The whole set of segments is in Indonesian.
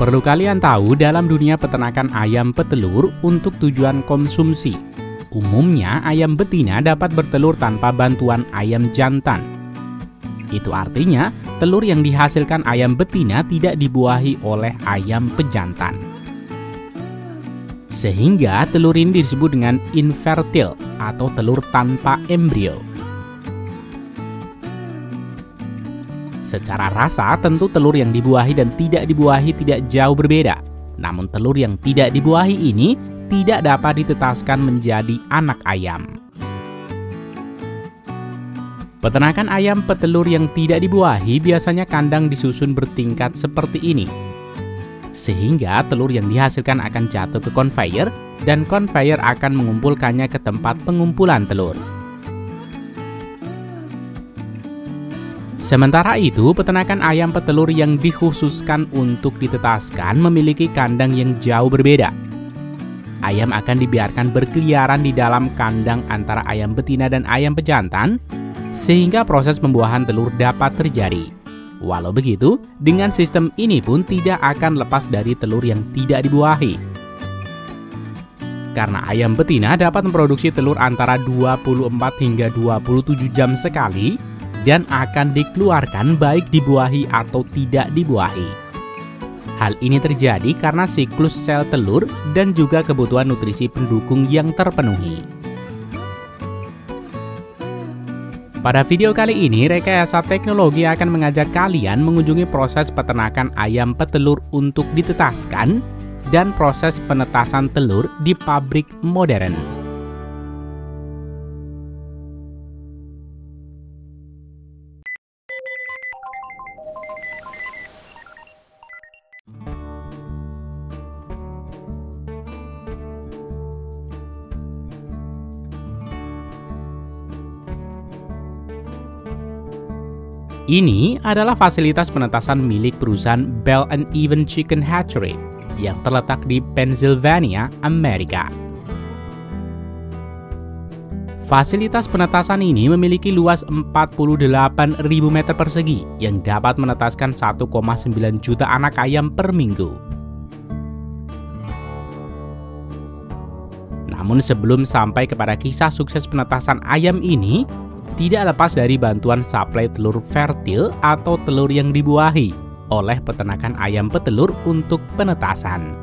Perlu kalian tahu, dalam dunia peternakan ayam petelur untuk tujuan konsumsi. Umumnya, ayam betina dapat bertelur tanpa bantuan ayam jantan. Itu artinya, telur yang dihasilkan ayam betina tidak dibuahi oleh ayam pejantan. Sehingga telur ini disebut dengan infertil atau telur tanpa embrio. Secara rasa, tentu telur yang dibuahi dan tidak dibuahi tidak jauh berbeda. Namun telur yang tidak dibuahi ini tidak dapat ditetaskan menjadi anak ayam. Peternakan ayam petelur yang tidak dibuahi biasanya kandang disusun bertingkat seperti ini. Sehingga telur yang dihasilkan akan jatuh ke konveyor dan konveyor akan mengumpulkannya ke tempat pengumpulan telur. Sementara itu, peternakan ayam petelur yang dikhususkan untuk ditetaskan memiliki kandang yang jauh berbeda. Ayam akan dibiarkan berkeliaran di dalam kandang antara ayam betina dan ayam pejantan, sehingga proses pembuahan telur dapat terjadi. Walau begitu, dengan sistem ini pun tidak akan lepas dari telur yang tidak dibuahi. Karena ayam betina dapat memproduksi telur antara 24 hingga 27 jam sekali dan akan dikeluarkan baik dibuahi atau tidak dibuahi. Hal ini terjadi karena siklus sel telur dan juga kebutuhan nutrisi pendukung yang terpenuhi. Pada video kali ini, Rekayasa Teknologi akan mengajak kalian mengunjungi proses peternakan ayam petelur untuk ditetaskan dan proses penetasan telur di pabrik modern. Ini adalah fasilitas penetasan milik perusahaan Bell & Even Chicken Hatchery yang terletak di Pennsylvania, Amerika. Fasilitas penetasan ini memiliki luas 48.000 meter persegi yang dapat menetaskan 1,9 juta anak ayam per minggu. Namun sebelum sampai kepada kisah sukses penetasan ayam ini, tidak lepas dari bantuan suplai telur fertil atau telur yang dibuahi oleh peternakan ayam petelur untuk penetasan.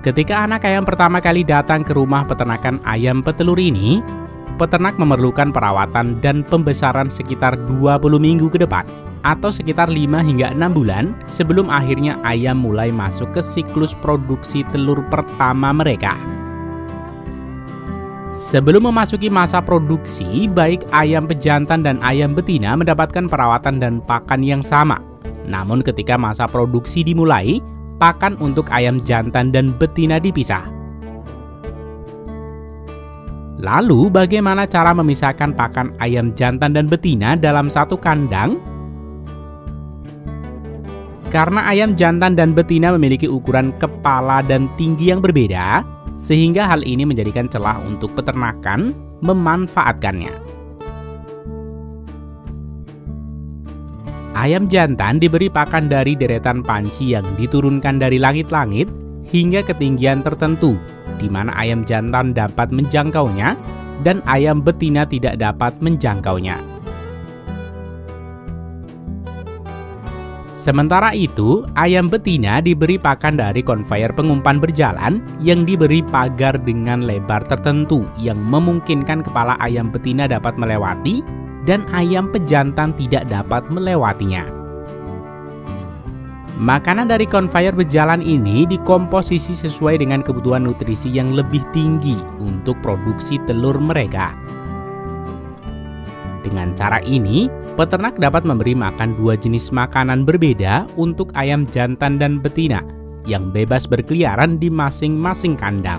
Ketika anak ayam pertama kali datang ke rumah peternakan ayam petelur ini, peternak memerlukan perawatan dan pembesaran sekitar 20 minggu ke depan, atau sekitar 5 hingga 6 bulan sebelum akhirnya ayam mulai masuk ke siklus produksi telur pertama mereka. Sebelum memasuki masa produksi, baik ayam pejantan dan ayam betina mendapatkan perawatan dan pakan yang sama. Namun ketika masa produksi dimulai, pakan untuk ayam jantan dan betina dipisah. Lalu bagaimana cara memisahkan pakan ayam jantan dan betina dalam satu kandang? Karena ayam jantan dan betina memiliki ukuran kepala dan tinggi yang berbeda, sehingga hal ini menjadikan celah untuk peternakan memanfaatkannya. Ayam jantan diberi pakan dari deretan panci yang diturunkan dari langit-langit hingga ketinggian tertentu, di mana ayam jantan dapat menjangkaunya dan ayam betina tidak dapat menjangkaunya. Sementara itu, ayam betina diberi pakan dari konveyor pengumpan berjalan yang diberi pagar dengan lebar tertentu yang memungkinkan kepala ayam betina dapat melewati dan ayam pejantan tidak dapat melewatinya. Makanan dari konveyor berjalan ini dikomposisi sesuai dengan kebutuhan nutrisi yang lebih tinggi untuk produksi telur mereka. Dengan cara ini, peternak dapat memberi makan dua jenis makanan berbeda untuk ayam jantan dan betina yang bebas berkeliaran di masing-masing kandang.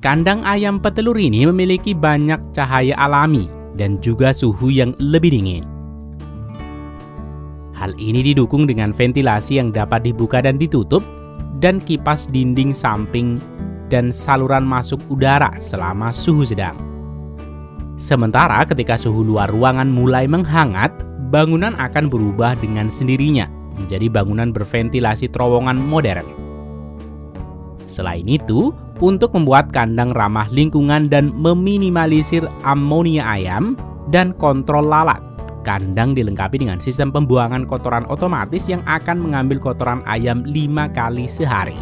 Kandang ayam petelur ini memiliki banyak cahaya alami dan juga suhu yang lebih dingin. Hal ini didukung dengan ventilasi yang dapat dibuka dan ditutup dan kipas dinding samping dan saluran masuk udara selama suhu sedang. Sementara ketika suhu luar ruangan mulai menghangat, bangunan akan berubah dengan sendirinya menjadi bangunan berventilasi terowongan modern. Selain itu, untuk membuat kandang ramah lingkungan dan meminimalisir amonia ayam dan kontrol lalat, kandang dilengkapi dengan sistem pembuangan kotoran otomatis yang akan mengambil kotoran ayam 5 kali sehari.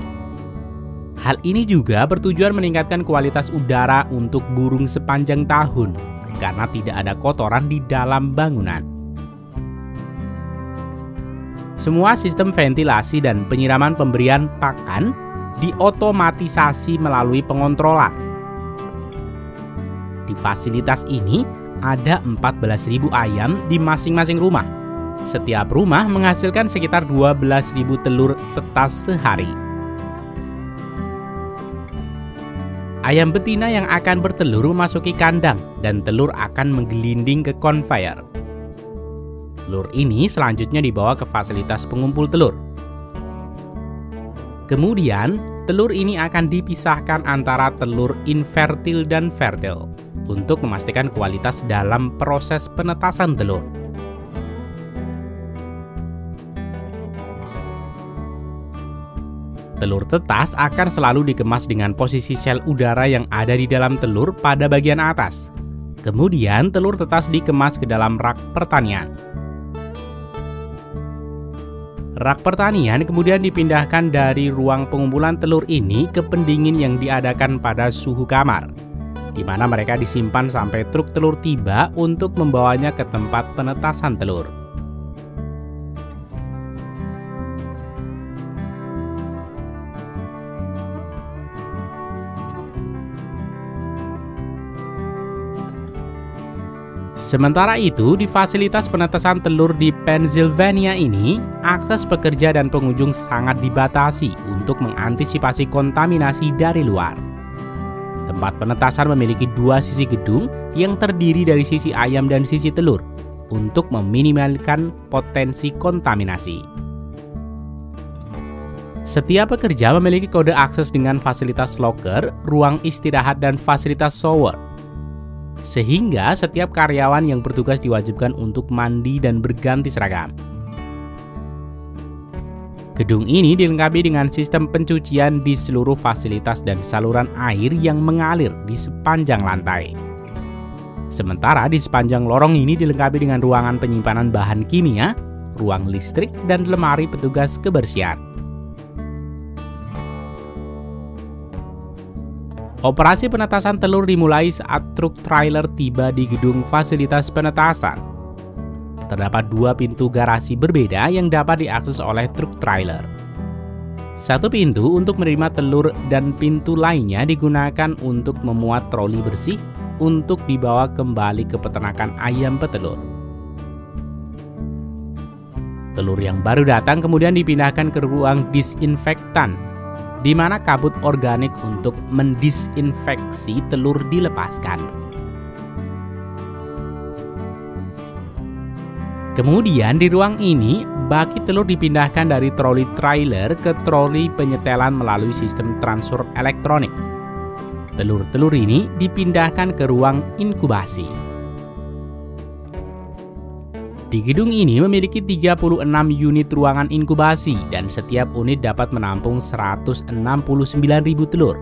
Hal ini juga bertujuan meningkatkan kualitas udara untuk burung sepanjang tahun karena tidak ada kotoran di dalam bangunan. Semua sistem ventilasi dan penyiraman pemberian pakan diotomatisasi melalui pengontrolan. Di fasilitas ini ada 14.000 ayam di masing-masing rumah. Setiap rumah menghasilkan sekitar 12.000 telur tetas sehari. Ayam betina yang akan bertelur memasuki kandang dan telur akan menggelinding ke konveyor. Telur ini selanjutnya dibawa ke fasilitas pengumpul telur. Kemudian, telur ini akan dipisahkan antara telur infertil dan fertil untuk memastikan kualitas dalam proses penetasan telur. Telur tetas akan selalu dikemas dengan posisi sel udara yang ada di dalam telur pada bagian atas. Kemudian telur tetas dikemas ke dalam rak pertanian. Rak pertanian kemudian dipindahkan dari ruang pengumpulan telur ini ke pendingin yang diadakan pada suhu kamar, di mana mereka disimpan sampai truk telur tiba untuk membawanya ke tempat penetasan telur. Sementara itu, di fasilitas penetasan telur di Pennsylvania ini, akses pekerja dan pengunjung sangat dibatasi untuk mengantisipasi kontaminasi dari luar. Tempat penetasan memiliki 2 sisi gedung yang terdiri dari sisi ayam dan sisi telur untuk meminimalkan potensi kontaminasi. Setiap pekerja memiliki kode akses dengan fasilitas locker, ruang istirahat, dan fasilitas shower. Sehingga setiap karyawan yang bertugas diwajibkan untuk mandi dan berganti seragam. Gedung ini dilengkapi dengan sistem pencucian di seluruh fasilitas dan saluran air yang mengalir di sepanjang lantai. Sementara di sepanjang lorong ini dilengkapi dengan ruangan penyimpanan bahan kimia, ruang listrik, dan lemari petugas kebersihan. Operasi penetasan telur dimulai saat truk trailer tiba di gedung fasilitas penetasan. Terdapat 2 pintu garasi berbeda yang dapat diakses oleh truk trailer. Satu pintu untuk menerima telur dan pintu lainnya digunakan untuk memuat troli bersih untuk dibawa kembali ke peternakan ayam petelur. Telur yang baru datang kemudian dipindahkan ke ruang disinfektan, di mana kabut organik untuk mendisinfeksi telur dilepaskan. Kemudian di ruang ini, baki telur dipindahkan dari troli trailer ke troli penyetelan melalui sistem transfer elektronik. Telur-telur ini dipindahkan ke ruang inkubasi. Di gedung ini memiliki 36 unit ruangan inkubasi dan setiap unit dapat menampung 169.000 telur.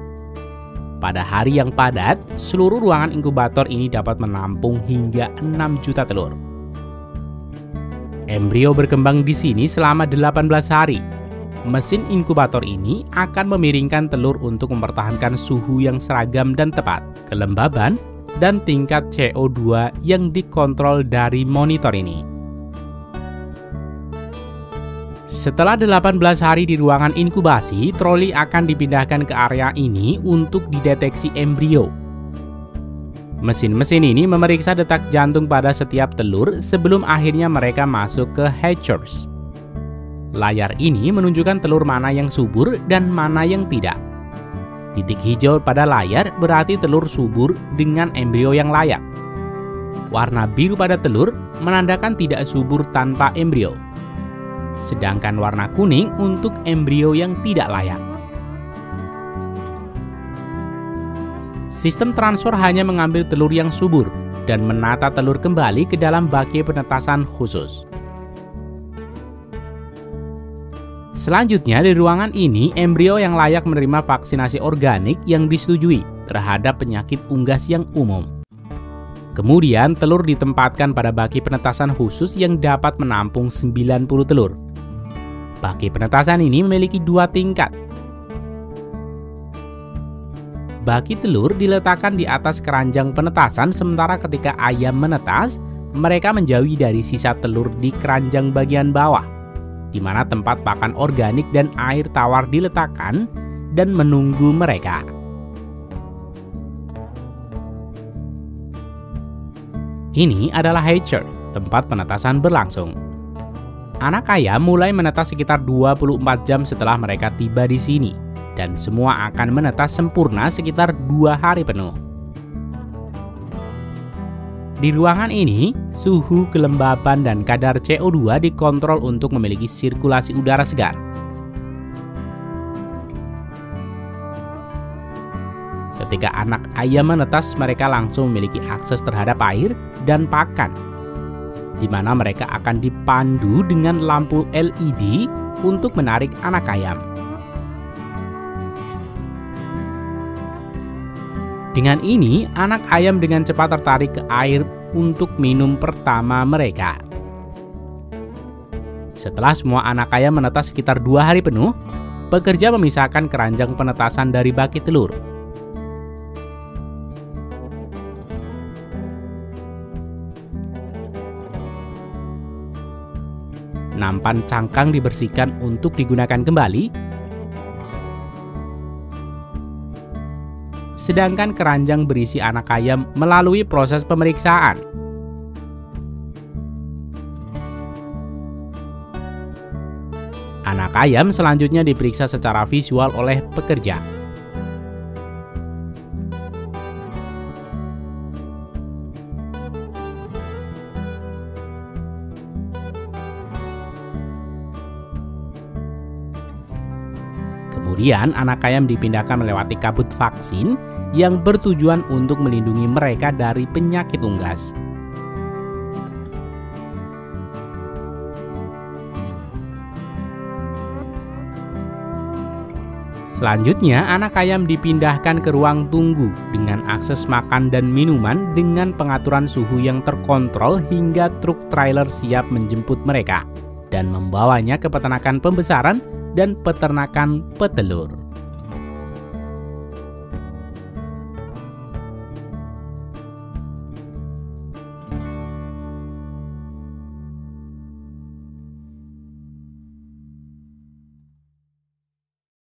Pada hari yang padat, seluruh ruangan inkubator ini dapat menampung hingga 6 juta telur. Embrio berkembang di sini selama 18 hari. Mesin inkubator ini akan memiringkan telur untuk mempertahankan suhu yang seragam dan tepat, kelembaban, dan tingkat CO2 yang dikontrol dari monitor ini. Setelah 18 hari di ruangan inkubasi, troli akan dipindahkan ke area ini untuk dideteksi embrio. Mesin-mesin ini memeriksa detak jantung pada setiap telur sebelum akhirnya mereka masuk ke hatchers. Layar ini menunjukkan telur mana yang subur dan mana yang tidak. Titik hijau pada layar berarti telur subur dengan embrio yang layak. Warna biru pada telur menandakan tidak subur tanpa embrio. Sedangkan warna kuning untuk embrio yang tidak layak. Sistem transfer hanya mengambil telur yang subur dan menata telur kembali ke dalam baki penetasan khusus. Selanjutnya, di ruangan ini, embrio yang layak menerima vaksinasi organik yang disetujui terhadap penyakit unggas yang umum. Kemudian, telur ditempatkan pada baki penetasan khusus yang dapat menampung 90 telur. Baki penetasan ini memiliki dua tingkat. Baki telur diletakkan di atas keranjang penetasan, sementara ketika ayam menetas, mereka menjauhi dari sisa telur di keranjang bagian bawah, di mana tempat pakan organik dan air tawar diletakkan dan menunggu mereka. Ini adalah hatcher, tempat penetasan berlangsung. Anak ayam mulai menetas sekitar 24 jam setelah mereka tiba di sini, dan semua akan menetas sempurna sekitar 2 hari penuh. Di ruangan ini, suhu, kelembapan, dan kadar CO2 dikontrol untuk memiliki sirkulasi udara segar. Ketika anak ayam menetas, mereka langsung memiliki akses terhadap air dan pakan, di mana mereka akan dipandu dengan lampu LED untuk menarik anak ayam. Dengan ini, anak ayam dengan cepat tertarik ke air untuk minum pertama mereka. Setelah semua anak ayam menetas sekitar 2 hari penuh, pekerja memisahkan keranjang penetasan dari baki telur. Nampan cangkang dibersihkan untuk digunakan kembali, sedangkan keranjang berisi anak ayam melalui proses pemeriksaan. Anak ayam selanjutnya diperiksa secara visual oleh pekerja. Kemudian anak ayam dipindahkan melewati kabut vaksin yang bertujuan untuk melindungi mereka dari penyakit unggas. Selanjutnya, anak ayam dipindahkan ke ruang tunggu dengan akses makan dan minuman dengan pengaturan suhu yang terkontrol hingga truk trailer siap menjemput mereka dan membawanya ke peternakan pembesaran dan peternakan petelur.